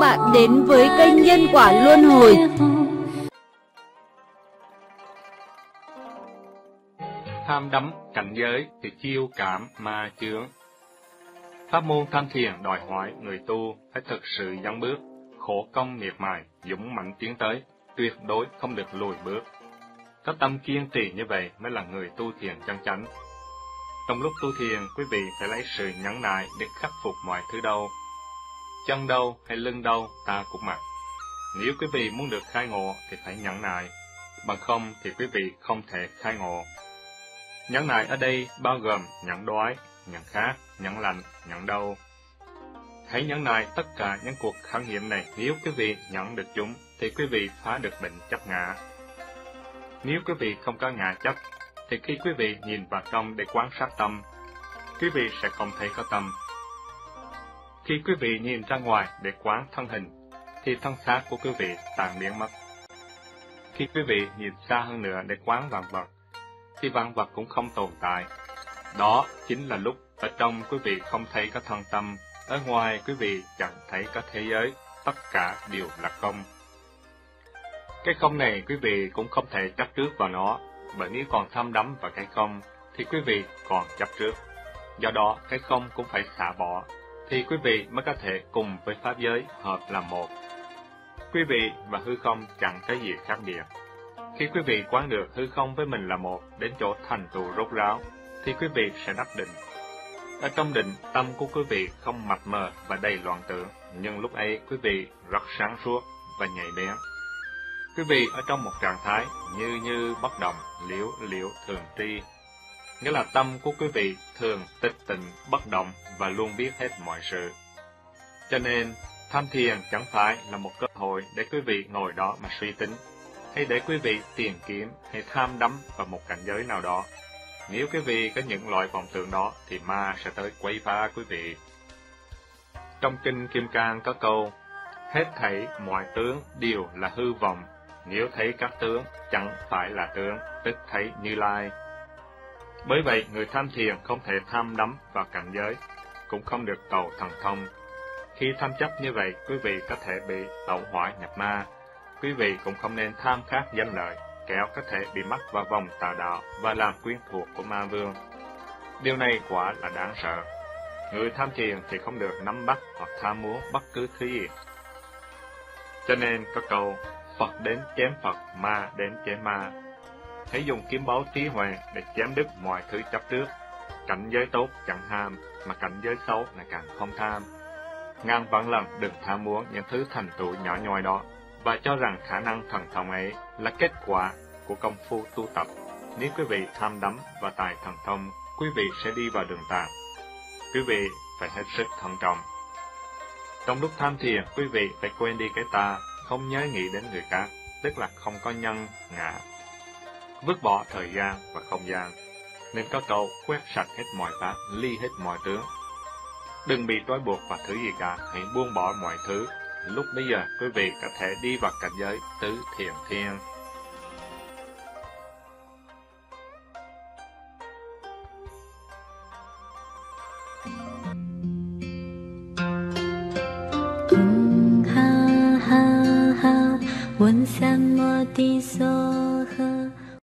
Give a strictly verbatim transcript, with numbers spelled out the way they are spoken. bạn đến với kênh Nhân Quả Luân Hồi. Tham đắm cảnh giới thì chiêu cảm ma chướng. Pháp môn Thanh Thiền đòi hỏi người tu phải thực sự dấn bước, khổ công miệt mài, dũng mãnh tiến tới, tuyệt đối không được lùi bước. Có tâm kiên trì như vậy mới là người tu thiền chân chánh. Trong lúc tu thiền, quý vị phải lấy sự nhẫn nại để khắc phục mọi thứ đau. Chân đau hay lưng đau ta cũng mặc. Nếu quý vị muốn được khai ngộ thì phải nhẫn nại, bằng không thì quý vị không thể khai ngộ. Nhẫn nại ở đây bao gồm nhẫn đói, nhẫn khát, nhẫn lạnh, nhẫn đau. Hãy nhẫn nại tất cả những cuộc khảo nghiệm này. Nếu quý vị nhẫn được chúng thì quý vị phá được bệnh chấp ngã. Nếu quý vị không có ngã chấp thì khi quý vị nhìn vào trong để quan sát tâm, quý vị sẽ không thấy có tâm. Khi quý vị nhìn ra ngoài để quán thân hình, thì thân xác của quý vị tàn biến mất. Khi quý vị nhìn xa hơn nữa để quán vạn vật, thì vạn vật cũng không tồn tại. Đó chính là lúc ở trong quý vị không thấy có thân tâm, ở ngoài quý vị chẳng thấy có thế giới, tất cả đều là không. Cái không này quý vị cũng không thể chấp trước vào nó, bởi nếu còn tham đắm vào cái không, thì quý vị còn chấp trước. Do đó, cái không cũng phải xả bỏ, thì quý vị mới có thể cùng với Pháp giới hợp làm một. Quý vị và hư không chẳng có gì khác biệt. Khi quý vị quán được hư không với mình là một, đến chỗ thành tựu rốt ráo, thì quý vị sẽ đắc định. Ở trong định, tâm của quý vị không mập mờ và đầy loạn tưởng, nhưng lúc ấy quý vị rất sáng suốt và nhạy bén. Quý vị ở trong một trạng thái như như bất động, liễu liễu thường tri, nghĩa là tâm của quý vị thường tịch tịnh, bất động và luôn biết hết mọi sự. Cho nên, tham thiền chẳng phải là một cơ hội để quý vị ngồi đó mà suy tính, hay để quý vị tìm kiếm hay tham đắm vào một cảnh giới nào đó. Nếu quý vị có những loại vọng tưởng đó, thì ma sẽ tới quấy phá quý vị. Trong Kinh Kim Cang có câu, hết thảy mọi tướng đều là hư vọng, nếu thấy các tướng chẳng phải là tướng, tức thấy Như Lai. Bởi vậy, người tham thiền không thể tham đắm vào cảnh giới, cũng không được cầu thần thông. Khi tham chấp như vậy, quý vị có thể bị tẩu hỏa nhập ma. Quý vị cũng không nên tham khát danh lợi, kẻo có thể bị mắc vào vòng tà đạo và làm quyến thuộc của ma vương. Điều này quả là đáng sợ. Người tham thiền thì không được nắm bắt hoặc tham muốn bất cứ thứ gì. Cho nên có câu, Phật đến chém Phật, ma đến chém ma. Hãy dùng kiếm báu trí huệ để chém đứt mọi thứ chấp trước. Cảnh giới tốt chẳng ham, mà cảnh giới xấu là càng không tham. Ngàn vạn lần đừng tham muốn những thứ thành tựu nhỏ nhoi đó, và cho rằng khả năng thần thông ấy là kết quả của công phu tu tập. Nếu quý vị tham đắm và tài thần thông, quý vị sẽ đi vào đường tà. Quý vị phải hết sức thận trọng. Trong lúc tham thiền, quý vị phải quên đi cái ta, không nhớ nghĩ đến người khác, tức là không có nhân, ngã. Vứt bỏ thời gian và không gian, nên có câu quét sạch hết mọi pháp, ly hết mọi tướng. Đừng bị trói buộc vào thứ gì cả, hãy buông bỏ mọi thứ. Lúc bây giờ quý vị có thể đi vào cảnh giới tứ thiền thiên. Ha ha ha,